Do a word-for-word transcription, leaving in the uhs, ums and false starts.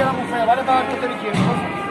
Andiamo a fare la parte del chiesto.